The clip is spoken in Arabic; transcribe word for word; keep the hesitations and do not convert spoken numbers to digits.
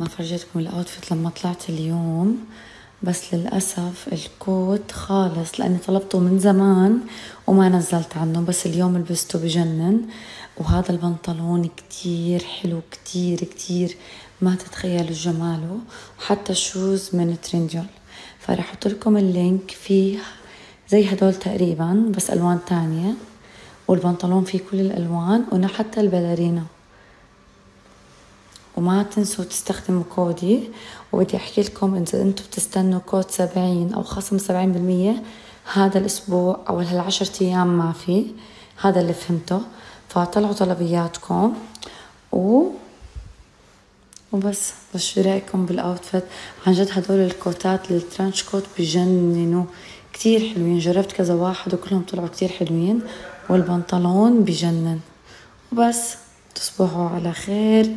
ما فرجيتكم الاوتفيت لما طلعت اليوم، بس للأسف الكوت خالص لأني طلبته من زمان وما نزلت عنه، بس اليوم لبسته بجنن. وهذا البنطلون كتير حلو، كتير كتير ما تتخيلوا جماله. وحتى الشوز من ترينديول، فرح احط لكم اللينك، فيه زي هدول تقريبا بس ألوان تانية، والبنطلون فيه كل الألوان وحتى البلارينا. وما تنسوا تستخدموا كودي. وبدي احكي لكم اذا انتم بتستنوا كود سبعين او خصم سبعين بالمية هذا الاسبوع او هالعشرة ايام ما في، هذا اللي فهمته. فطلعوا طلبياتكم و وبس. بس شو رايكم بالاوتفيت؟ عن جد هدول الكوتات الترنش كوت بجننوا، كتير حلوين، جربت كذا واحد وكلهم طلعوا كتير حلوين، والبنطلون بجنن. وبس تصبحوا على خير.